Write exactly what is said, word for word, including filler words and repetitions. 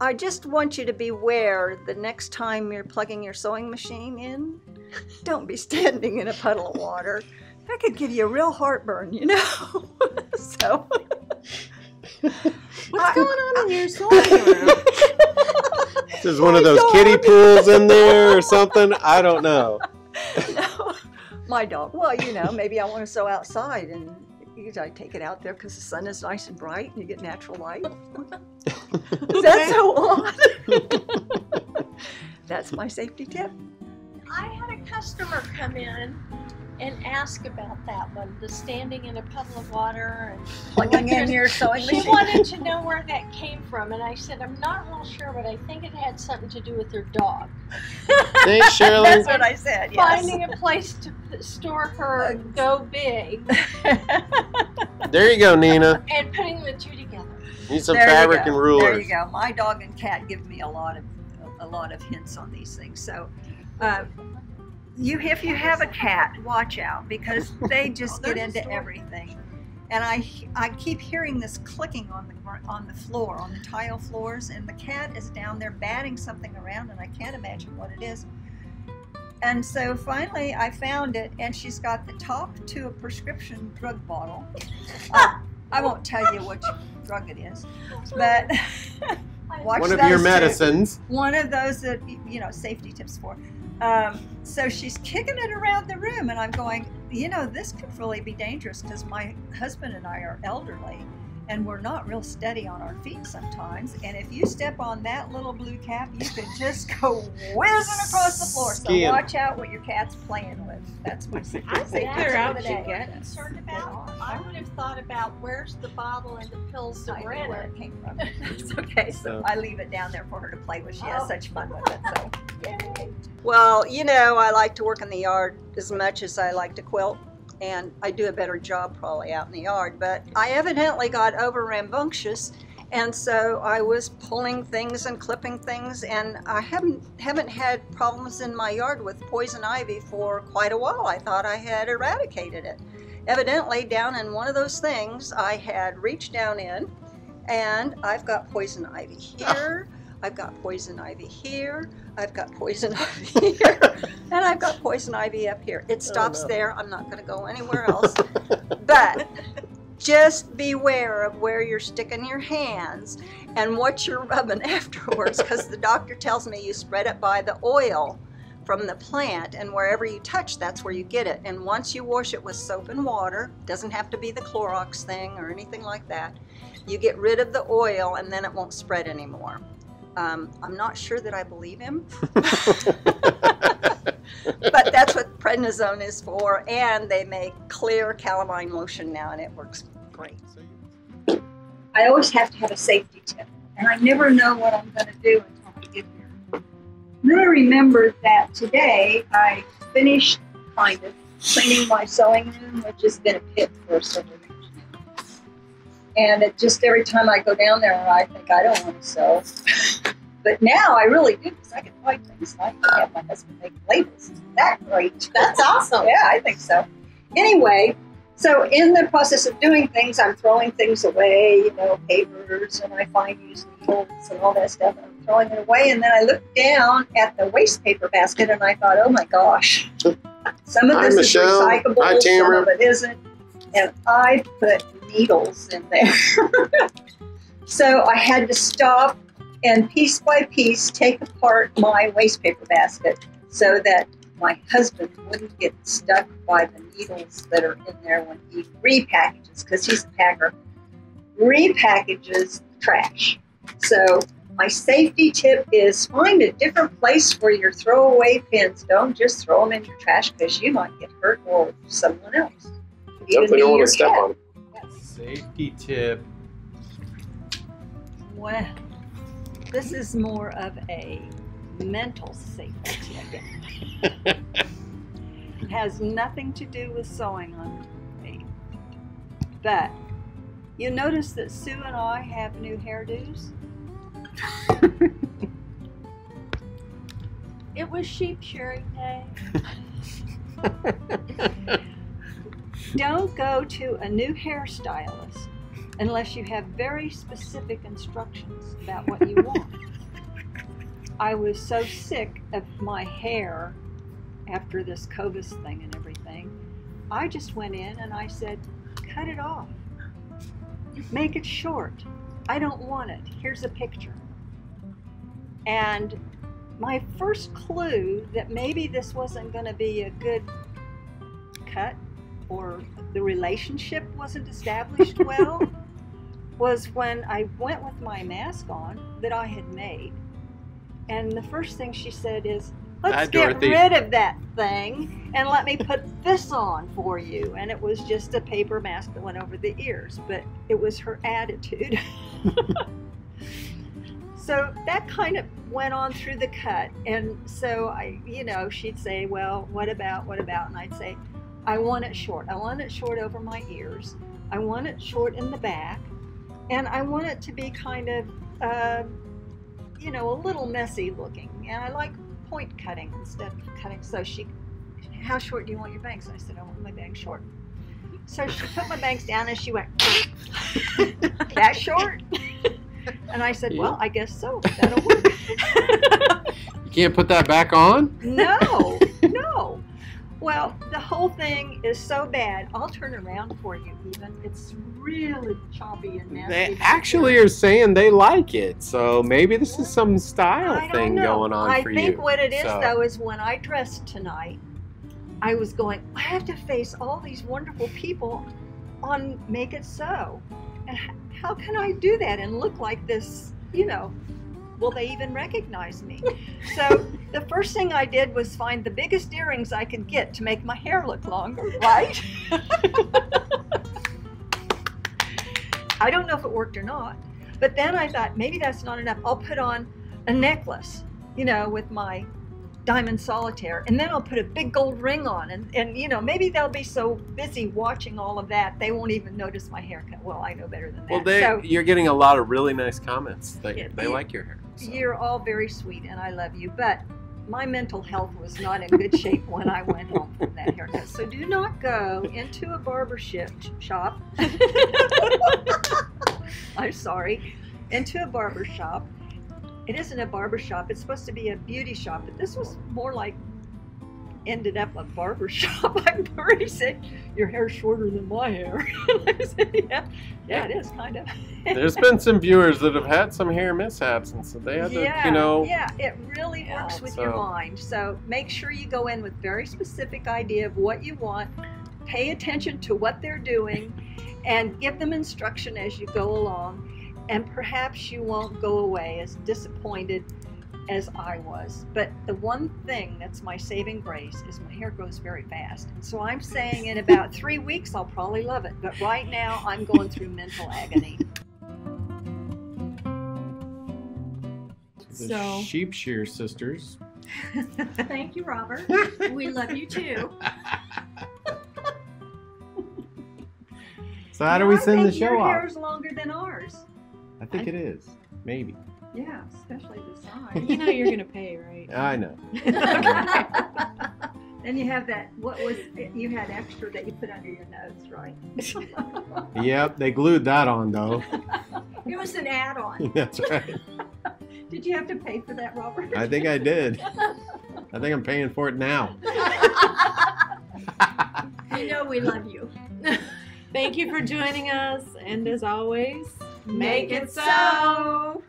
I just want you to beware the next time you're plugging your sewing machine in, don't be standing in a puddle of water. That could give you a real heartburn, you know? So. What's I, going on I, in your sewing room? There's one of those kiddie pools in there or something. I don't know. No, my dog. Well, you know, maybe I want to sew outside and I take it out there because the sun is nice and bright and you get natural light. That's so odd. That's my safety tip. I had a customer come in and ask about that one, the standing in a puddle of water and plugging in your sewing machine. She wanted to know where that came from, and I said, I'm not real sure, but I think it had something to do with her dog. Thanks, Shirley. That's what I said, yes. Finding a place to store her Bugs. Go big. There you go, Nina. And putting the two together. Need some there fabric and rulers. There you go. My dog and cat give me a lot of a lot of hints on these things. So. Um, You, if you have a cat, watch out, because they just oh, get into everything. And I, I keep hearing this clicking on the on the floor, on the tile floors, and the cat is down there batting something around, and I can't imagine what it is. And so finally, I found it, and she's got the top to a prescription drug bottle. Uh, I won't tell you which drug it is, but watch one of your medicines. Two. One of those that you know safety tips for. Um, so she's kicking it around the room, and I'm going, you know, this could really be dangerous because my husband and I are elderly, and we're not real steady on our feet sometimes. And if you step on that little blue cap, you could just go whizzing across the floor. Skin. So watch out what your cat's playing with. That's my secret. I think they're out to get us. I would have thought about where's the bottle and the pills that were in where it came from. It's okay. So I leave it down there for her to play with. She has oh. such fun with it. So. Yay. Well, you know, I like to work in the yard as much as I like to quilt, and I do a better job probably out in the yard, but I evidently got over rambunctious, and so I was pulling things and clipping things, and I haven't haven't had problems in my yard with poison ivy for quite a while. I thought I had eradicated it. Evidently, down in one of those things, I had reached down in, and I've got poison ivy here. I've got poison ivy here, I've got poison ivy here, and I've got poison ivy up here. It stops oh, no. there. I'm not going to go anywhere else. But just beware of where you're sticking your hands and what you're rubbing afterwards, because the doctor tells me you spread it by the oil from the plant, and wherever you touch, that's where you get it. And once you wash it with soap and water, doesn't have to be the Clorox thing or anything like that, you get rid of the oil, and then it won't spread anymore. Um, I'm not sure that I believe him, but that's what prednisone is for, and they make clear Calamine lotion now, and it works great. I always have to have a safety tip, and I never know what I'm going to do until I get there. And then I remembered that today I finished kind of cleaning my sewing room, which has been a pit for several years. And it just every time I go down there, I think I don't want to sew. But now I really do, because I can buy things and I can have my husband make labels. Isn't that great? That's awesome. Yeah, I think so. Anyway, so in the process of doing things, I'm throwing things away, you know, papers, and I find used needles and all that stuff, and I'm throwing it away. And then I look down at the waste paper basket, and I thought, oh my gosh, some of this Hi, is Michelle. Recyclable, Hi, some of it isn't. And I put needles in there. So I had to stop and piece by piece take apart my waste paper basket so that my husband wouldn't get stuck by the needles that are in there when he repackages, because he's a packer, repackages trash. So my safety tip is find a different place for your throwaway pins. Don't just throw them in your trash because you might get hurt or someone else. You definitely don't want to step on it. Safety tip. Well, this is more of a mental safety tip. It has nothing to do with sewing on me. But you notice that Sue and I have new hairdos. It was sheep shearing day. Don't go to a new hairstylist unless you have very specific instructions about what you want. I was so sick of my hair after this COVID thing and everything, I just went in and I said, cut it off. Make it short. I don't want it. Here's a picture. And my first clue that maybe this wasn't going to be a good cut or the relationship wasn't established well was when I went with my mask on that I had made. And the first thing she said is, let's get rid of that thing and let me put this on for you. And it was just a paper mask that went over the ears, but it was her attitude. So that kind of went on through the cut. And so I, you know, she'd say, well, what about, what about? And I'd say, I want it short. I want it short over my ears. I want it short in the back. And I want it to be kind of, uh, you know, a little messy looking. And I like point cutting instead of cutting. So she, how short do you want your bangs? And I said, I want my bangs short. So she put my bangs down and she went, that short? And I said, yeah. Well, I guess so. That'll work. You can't put that back on? No, no. Well, the whole thing is so bad. I'll turn around for you even. It's really choppy and nasty. They actually are saying they like it. So maybe this is some style thing going on for you. I think what it is, though, is when I dressed tonight, I was going, I have to face all these wonderful people on Make It So. And how can I do that and look like this, you know? Will they even recognize me? So the first thing I did was find the biggest earrings I could get to make my hair look longer, right? I don't know if it worked or not, but then I thought maybe that's not enough. I'll put on a necklace, you know, with my diamond solitaire, and then I'll put a big gold ring on, and, and you know, maybe they'll be so busy watching all of that they won't even notice my haircut. Well, I know better than that. Well, they, so, you're getting a lot of really nice comments. They, yeah, they you, like your hair. So. You're all very sweet, and I love you, but my mental health was not in good shape when I went home from that haircut. So do not go into a barbershop shop. I'm sorry. Into a barbershop. It isn't a barber shop. It's supposed to be a beauty shop, but this was more like ended up a barber shop. I'm pretty sick. Your hair's shorter than my hair. I said, yeah, yeah, it is kind of. There's been some viewers that have had some hair mishaps, and so they had to, yeah, you know. Yeah, it really yeah, works with so. your mind. So make sure you go in with very specific idea of what you want. Pay attention to what they're doing, and give them instruction as you go along. And perhaps you won't go away as disappointed as I was. But the one thing that's my saving grace is my hair grows very fast. And so I'm saying in about three weeks, I'll probably love it. But right now, I'm going through mental agony. The so. Sheep shear sisters. Thank you, Robert. We love you, too. So how do we now send the show off? Your hair's longer than ours. I think I, it is. Maybe. Yeah, especially the side. You know you're going to pay, right? I know. And you have that, what was it, you had extra that you put under your nose, right? Yep, they glued that on, though. It was an add-on. That's right. Did you have to pay for that, Robert? I think I did. I think I'm paying for it now. You know we love you. Thank you for joining us, and as always... Make it so!